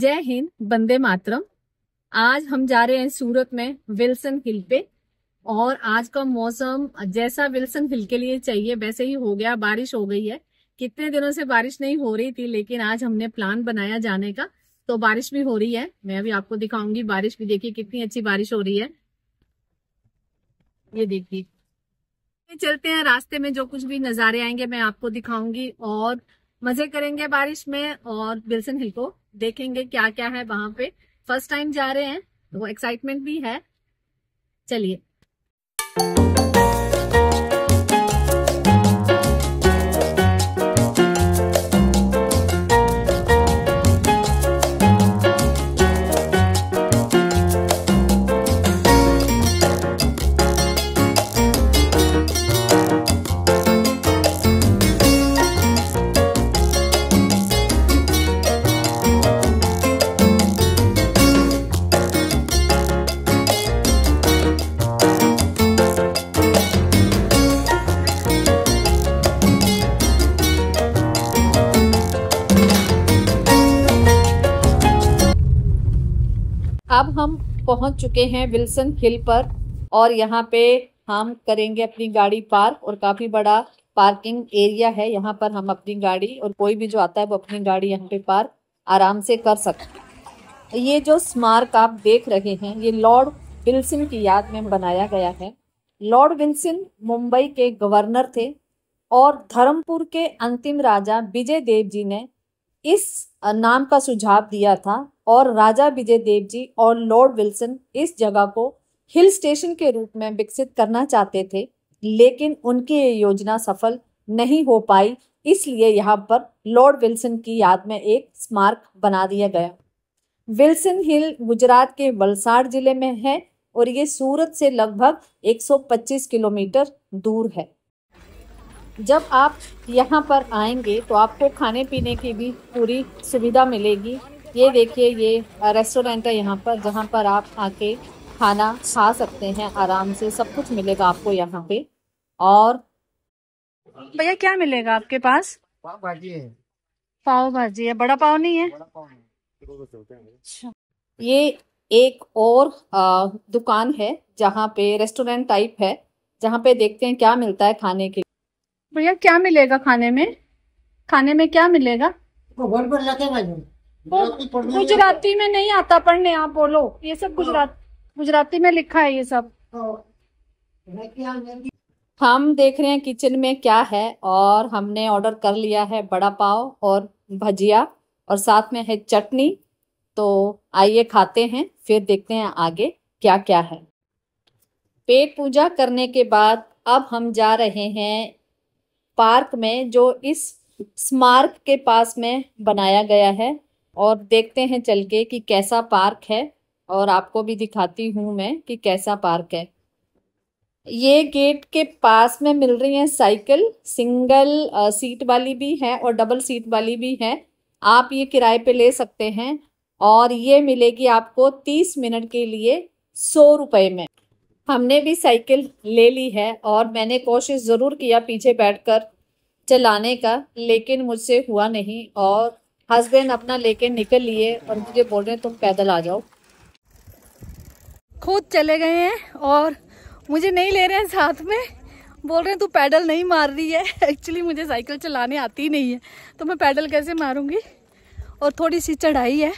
जय हिंद, बंदे मातरम। आज हम जा रहे हैं सूरत में विल्सन हिल पे, और आज का मौसम जैसा विल्सन हिल के लिए चाहिए वैसे ही हो गया। बारिश हो गई है, कितने दिनों से बारिश नहीं हो रही थी, लेकिन आज हमने प्लान बनाया जाने का, तो बारिश भी हो रही है। मैं भी आपको दिखाऊंगी बारिश भी, देखिए कितनी अच्छी बारिश हो रही है, ये देखिए। चलते हैं, रास्ते में जो कुछ भी नजारे आएंगे मैं आपको दिखाऊंगी और मजे करेंगे बारिश में, और विल्सन हिल को देखेंगे क्या क्या है वहां पे। फर्स्ट टाइम जा रहे हैं तो एक्साइटमेंट भी है। चलिए, अब हम पहुंच चुके हैं विल्सन हिल पर, और यहाँ पे हम करेंगे अपनी गाड़ी पार्क। और काफी बड़ा पार्किंग एरिया है, यहाँ पर हम अपनी गाड़ी, और कोई भी जो आता है वो अपनी गाड़ी यहाँ पे पार्क आराम से कर सकते। ये जो स्मारक आप देख रहे हैं ये लॉर्ड विल्सन की याद में बनाया गया है। लॉर्ड विल्सन मुंबई के गवर्नर थे, और धर्मपुर के अंतिम राजा विजय देव जी ने इस नाम का सुझाव दिया था, और राजा विजय देव जी और लॉर्ड विल्सन इस जगह को हिल स्टेशन के रूप में विकसित करना चाहते थे, लेकिन उनकी ये योजना सफल नहीं हो पाई, इसलिए यहाँ पर लॉर्ड विल्सन की याद में एक स्मारक बना दिया गया। विल्सन हिल गुजरात के वलसाड़ जिले में है, और ये सूरत से लगभग 125 किलोमीटर दूर है। जब आप यहाँ पर आएंगे तो आपको खाने पीने की भी पूरी सुविधा मिलेगी। ये देखिए, ये रेस्टोरेंट है यहाँ पर, जहाँ पर आप आके खाना खा सकते हैं आराम से, सब कुछ मिलेगा आपको यहाँ पे। और भैया क्या मिलेगा आपके पास? पाव भाजी है। पाव भाजी है, बड़ा पाव नहीं है। अच्छा, ये एक और दुकान है जहाँ पे रेस्टोरेंट टाइप है, जहाँ पे देखते हैं क्या मिलता है खाने के। भैया क्या मिलेगा खाने में? खाने में क्या मिलेगा? गुजराती में नहीं आता पढ़ने, आप बोलो। ये सब गुजराती में लिखा है ये सब। हम देख रहे हैं किचन में क्या है, और हमने ऑर्डर कर लिया है बड़ा पाव और भजिया, और साथ में है चटनी। तो आइए खाते हैं, फिर देखते हैं आगे क्या क्या है। पेट पूजा करने के बाद अब हम जा रहे हैं पार्क में, जो इस स्मारक के पास में बनाया गया है, और देखते हैं चल के कि कैसा पार्क है, और आपको भी दिखाती हूँ मैं कि कैसा पार्क है। ये गेट के पास में मिल रही है साइकिल, सिंगल सीट वाली भी है और डबल सीट वाली भी है, आप ये किराए पे ले सकते हैं, और ये मिलेगी आपको 30 मिनट के लिए 100 रुपये में। हमने भी साइकिल ले ली है, और मैंने कोशिश ज़रूर किया पीछे बैठकर चलाने का, लेकिन मुझसे हुआ नहीं, और हस्बैंड अपना लेके निकल लिए और मुझे बोल रहे हैं तुम पैदल आ जाओ। खुद चले गए हैं और मुझे नहीं ले रहे हैं साथ में, बोल रहे हैं तू पैडल नहीं मार रही है। एक्चुअली मुझे साइकिल चलाने आती ही नहीं है, तो मैं पैडल कैसे मारूंगी। और थोड़ी सी चढ़ाई है,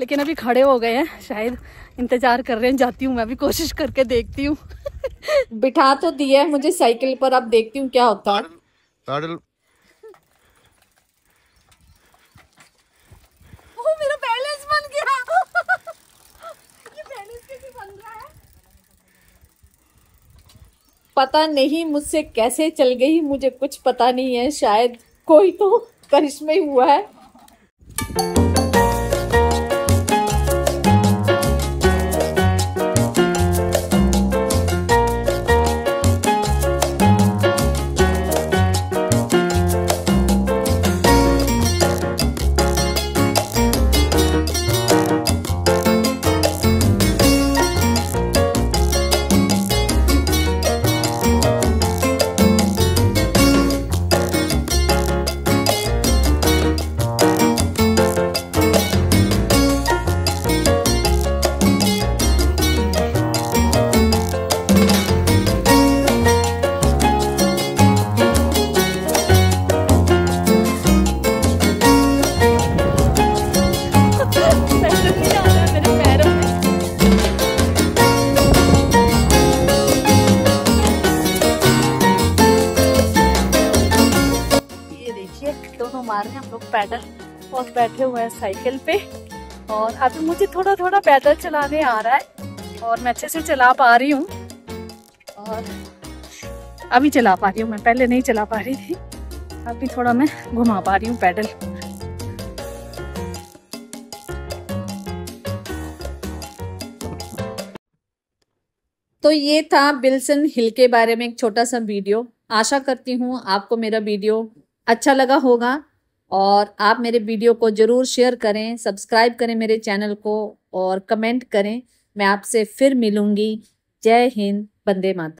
लेकिन अभी खड़े हो गए हैं, शायद इंतजार कर रहे हैं। जाती हूँ मैं भी, कोशिश करके देखती हूँ। बिठा तो दिया है मुझे साइकिल पर, अब देखती हूँ क्या होता है। ओह, मेरा बैलेंस बन गया। ये बैलेंस कैसे बन रहा है? पता नहीं मुझसे कैसे चल गई, मुझे कुछ पता नहीं है, शायद कोई तो करिश्मा ही हुआ है। बैठे हुए हैं साइकिल पे और अभी मुझे थोड़ा थोड़ा पैदल चलाने आ रहा है और मैं अच्छे से चला पा रही हूँ और अभी चला पा रही हूँ, मैं पहले नहीं चला पा रही थी। अभी थोड़ा मैं घुमा पा रही हूँ पैदल। तो ये था विल्सन हिल के बारे में एक छोटा सा वीडियो। आशा करती हूँ आपको मेरा वीडियो अच्छा लगा होगा और आप मेरे वीडियो को जरूर शेयर करें, सब्सक्राइब करें मेरे चैनल को और कमेंट करें। मैं आपसे फिर मिलूँगी। जय हिंद, वंदे मातरम।